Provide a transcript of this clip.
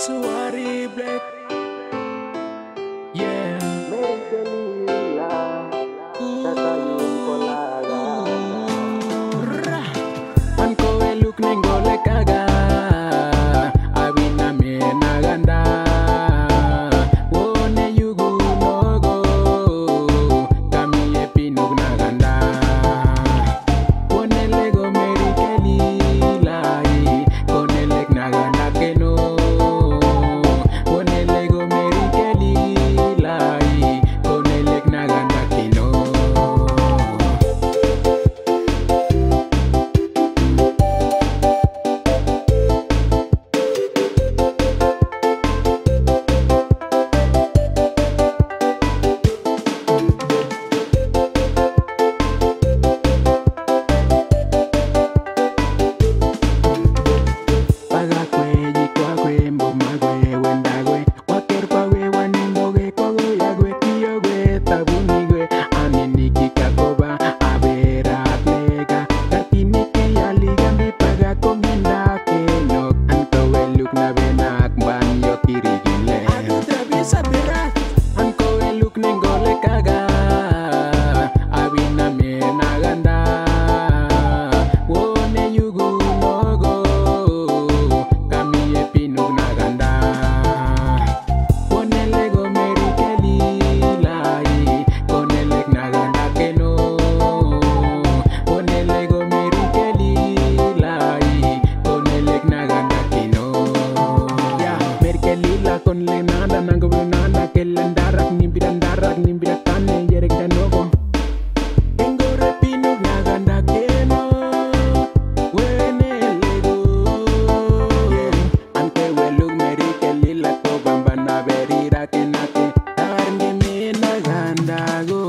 Kasuari Black. Yeah. Go.